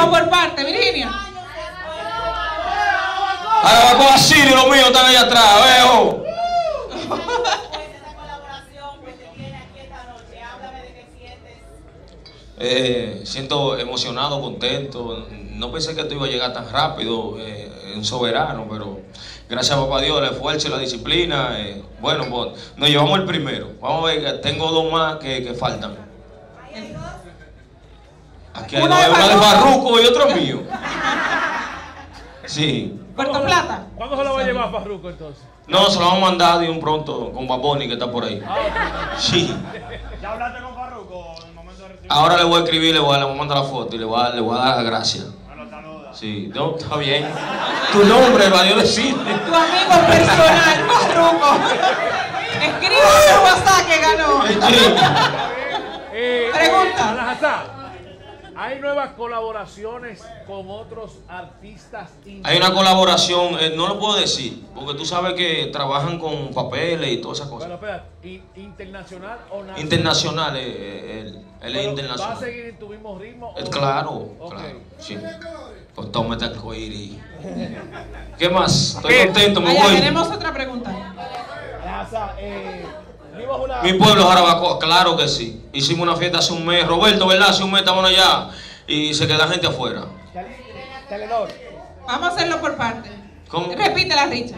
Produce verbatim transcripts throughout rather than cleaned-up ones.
Vamos por parte, Virginia. Jarabacoa City, los míos están allá atrás, veo. Eh, siento emocionado, contento. No pensé que esto iba a llegar tan rápido, eh, en Soberano, pero gracias a papá Dios, el esfuerzo y la disciplina. Eh, bueno, pues nos llevamos el primero. Vamos a ver, tengo dos más que, que faltan. Aquí hay una, dos, de, una de Farruko y otra mío. Sí. ¿Puerto Plata? ¿Cuándo se lo va a llevar Farruko entonces? No, se lo vamos a mandar de un pronto con Baboni que está por ahí. Sí. ¿Ya hablaste con Farruko? Ahora le voy a escribir, le voy a, le voy a mandar la foto y le voy a, le voy a dar las gracias. Sí, no, está bien. Tu nombre, valió decir. Tu amigo personal, Farruko. Escribe el WhatsApp que ganó. Sí. Eh, Pregunta. Ala jaza, ¿hay nuevas colaboraciones con otros artistas indígenas? Hay una colaboración, eh, no lo puedo decir, porque tú sabes que trabajan con papeles y todas esas cosas. Pero espera, ¿internacional o nacional? Internacional, él eh, es eh, internacional. ¿Va a seguir en tu mismo ritmo? Eh, claro, okay. claro, sí. Costó este arcoíris. ¿Qué más? Estoy contento, me voy. Tenemos otra pregunta. Mi pueblo, Jarabacoa, claro que sí. Hicimos una fiesta hace un mes. Roberto, ¿verdad? Hace un mes estamos allá y se queda gente afuera. Vamos a hacerlo por parte. ¿Cómo? Repítela, Richa.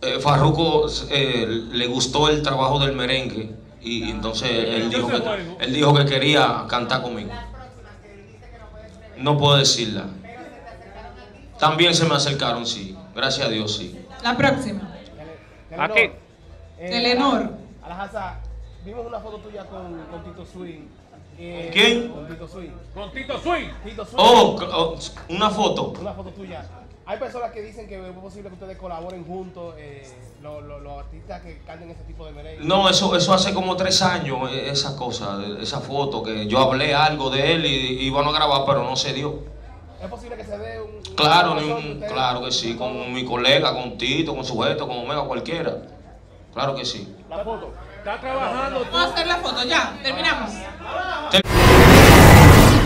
Eh, Farruko eh, le gustó el trabajo del merengue y entonces él dijo que, él dijo que quería cantar conmigo. No puedo decirla. También se me acercaron, sí. Gracias a Dios, sí. La próxima. Aquí. Telenor. Ala jaza, vimos una foto tuya con, con Tito Swing. Eh, ¿Quién? Con Tito Swing. Con Tito Swing. Tito Swing. Oh, oh, una foto. Una foto tuya. Hay personas que dicen que es posible que ustedes colaboren juntos, eh, los, los, los artistas que canten ese tipo de merengue. No, eso, eso hace como tres años, esa cosa, esa foto, que yo hablé algo de él y iban a grabar, pero no se dio. ¿Es posible que se dé un...? Claro, un, ustedes, claro que sí, con mi colega, con Tito, con su gesto, con Omega, cualquiera. Claro que sí. La foto. Está trabajando. Vamos a hacer la foto, ya, terminamos. Termin